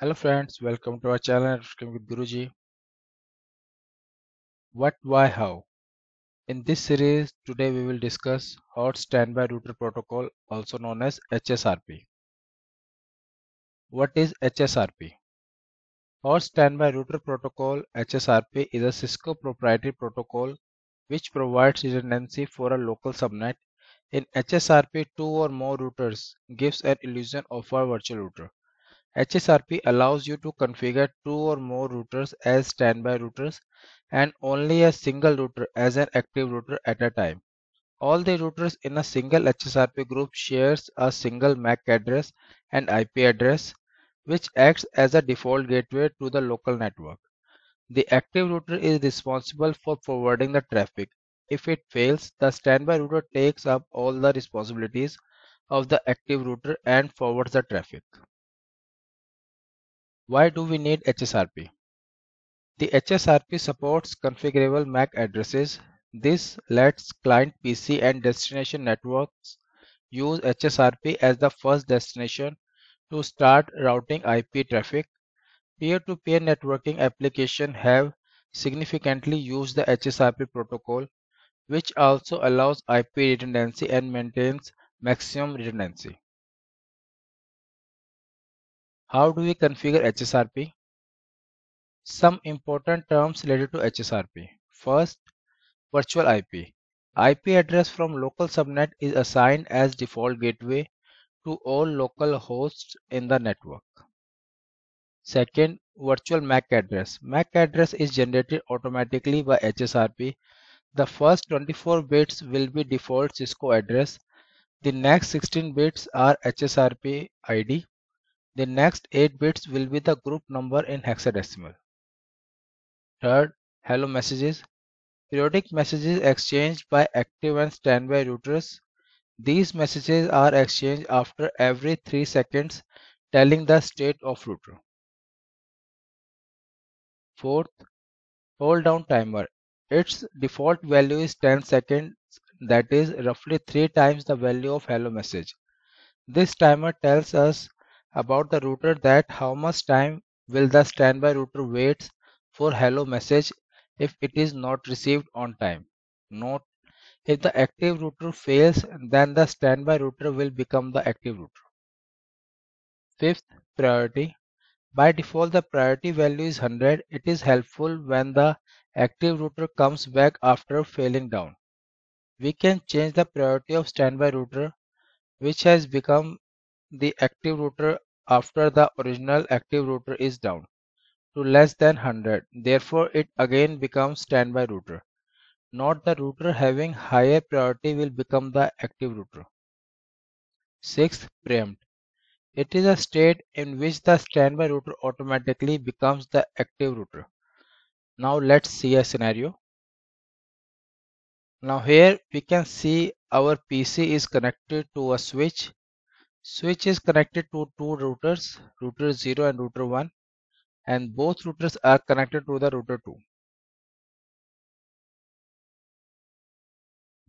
Hello friends, welcome to our channel Networking with Guruji. What, why, how? In this series, today we will discuss Hot Standby Router Protocol, also known as HSRP. What is HSRP? Hot Standby Router Protocol HSRP is a Cisco proprietary protocol which provides redundancy for a local subnet. In HSRP, two or more routers gives an illusion of a virtual router. HSRP allows you to configure two or more routers as standby routers and only a single router as an active router at a time. All the routers in a single HSRP group shares a single MAC address and IP address, which acts as a default gateway to the local network. The active router is responsible for forwarding the traffic. If it fails, the standby router takes up all the responsibilities of the active router and forwards the traffic. Why do we need HSRP? The HSRP supports configurable MAC addresses. This lets client PC and destination networks use HSRP as the first destination to start routing IP traffic. Peer-to-peer networking applications have significantly used the HSRP protocol, which also allows IP redundancy and maintains maximum redundancy. How do we configure HSRP? Some important terms related to HSRP. First, virtual IP. IP address from local subnet is assigned as default gateway to all local hosts in the network. Second, virtual MAC address. MAC address is generated automatically by HSRP. The first 24 bits will be default Cisco address. The next 16 bits are HSRP ID. The next 8 bits will be the group number in hexadecimal. Third, hello messages. Periodic messages exchanged by active and standby routers. These messages are exchanged after every 3 seconds, telling the state of router. Fourth, hold down timer. Its default value is 10 seconds, that is roughly 3 times the value of hello message. This timer tells us about the router that how much time will the standby router wait for hello message if it is not received on time. Note, if the active router fails, then the standby router will become the active router. Fifth, priority. By default, the priority value is 100. It is helpful when the active router comes back after failing down. We can change the priority of standby router, which has become the active router after the original active router is down, to less than 100. Therefore, it again becomes standby router. Not the router having higher priority will become the active router. Sixth, preempt. It is a state in which the standby router automatically becomes the active router. Now let's see a scenario. Now here we can see our PC is connected to a switch. Switch is connected to two routers, router 0 and router 1, and both routers are connected to the router 2.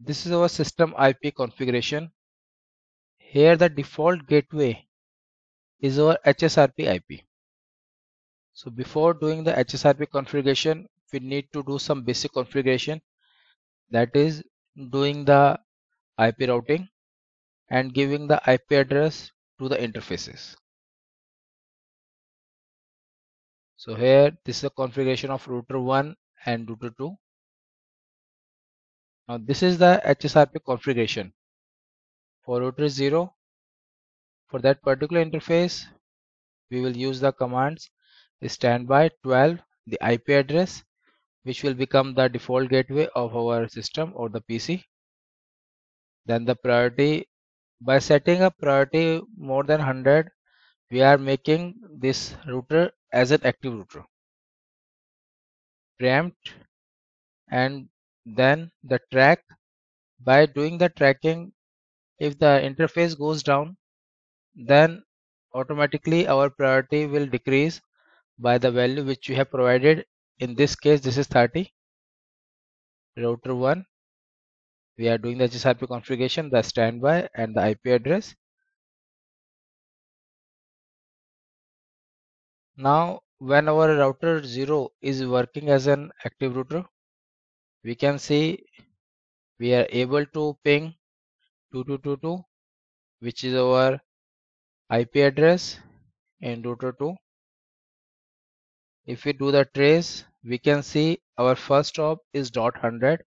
This is our system IP configuration. Here the default gateway is our HSRP IP. So before doing the HSRP configuration, we need to do some basic configuration, that is doing the IP routing and giving the IP address to the interfaces. So here this is a configuration of router 1 and router 2. Now this is the HSRP configuration for router 0. For that particular interface, we will use the commands standby 12, the IP address, which will become the default gateway of our system or the PC. Then the priority. By setting a priority more than 100, we are making this router as an active router. Preempt, and then the track. By doing the tracking, if the interface goes down, then automatically our priority will decrease by the value which we have provided. In this case, this is 30. Router 1. We are doing the HSRP configuration, the standby and the IP address. Now when our router 0 is working as an active router, we can see we are able to ping 2222, which is our IP address in router 2. If we do the trace, we can see our first stop is .100,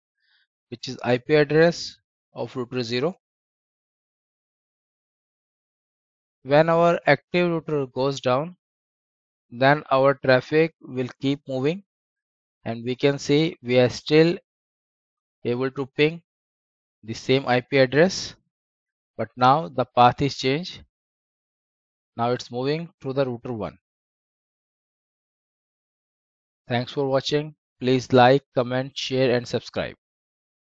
which is IP address of router 0. When our active router goes down, then our traffic will keep moving, and we can see we are still able to ping the same IP address, but now the path is changed. Now it's moving to the router 1. Thanks for watching. Please like, comment, share and subscribe.